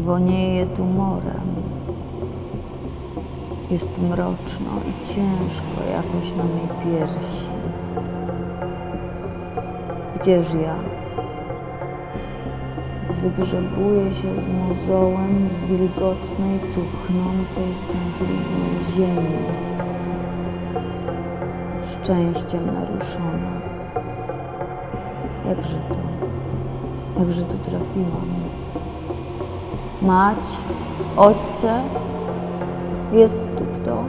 wonieje tumorem. Jest mroczno i ciężko jakoś na mej piersi. Gdzież ja? Wygrzebuję się z mozołem z wilgotnej, cuchnącej stęchlizną ziemi. Szczęściem naruszona. Jakże to? Jakże tu trafiłam? Mać? Ojcze? Jest tu kto?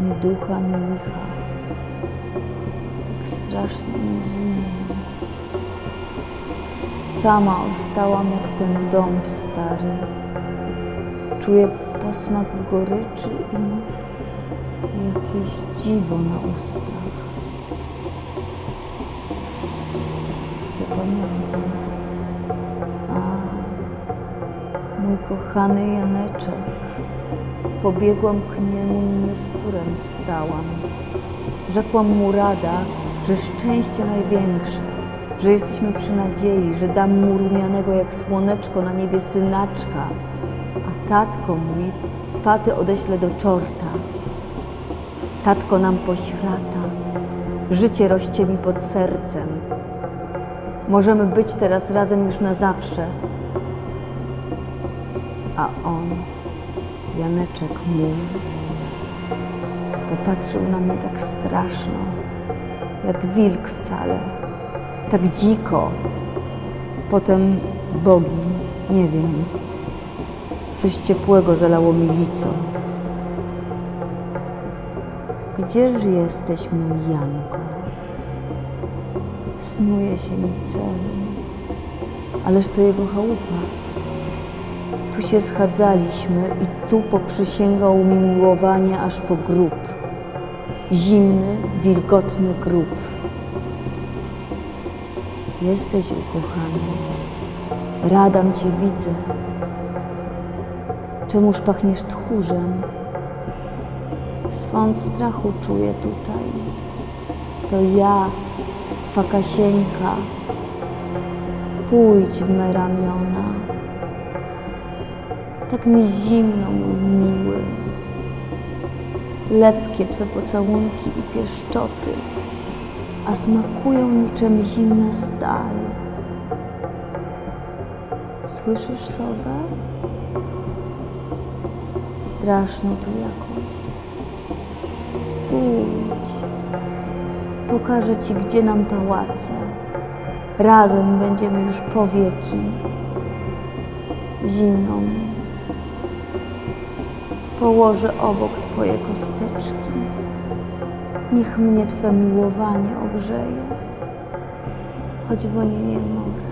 Ni ducha, ni licha. Tak strasznie mi zimno. Sama ostałam jak ten dąb stary. Czuję posmak goryczy i jakieś dziwo na ustach. Co pamiętam? Ach, mój kochany Janeczek. Pobiegłam k niemu, nie skórem wstałam. Rzekłam mu rada, że szczęście największe, że jesteśmy przy nadziei, że dam mu rumianego jak słoneczko na niebie synaczka, a tatko mój swaty odeślę do czorta. Tatko nam pośrata, życie rośnie mi pod sercem. Możemy być teraz razem już na zawsze. A on, Janeczek mój, popatrzył na mnie tak straszno, jak wilk wcale. Tak dziko. Potem bogi, nie wiem. Coś ciepłego zalało mi lico. Gdzież jesteś, mój Janko? Snuje się mi celem. Ależ to jego chałupa. Tu się schadzaliśmy i tu poprzysięgał mi miłowanie aż po grób. Zimny, wilgotny grób. Jesteś ukochany, radam cię widzę. Czemuż pachniesz tchórzem? Swąd strachu czuję tutaj. To ja, twa Kasieńka. Pójdź w me ramiona. Tak mi zimno, mój miły. Lepkie twe pocałunki i pieszczoty, a smakują niczym zimna stal. Słyszysz sowę? Straszno tu jakoś. Pójdź. Pokażę ci, gdzie nam pałace. Razem będziemy już po wieki. Zimno mi. Położę obok twoje kosteczki. Niech mnie twe miłowanie ogrzeje, choć wonieje morze.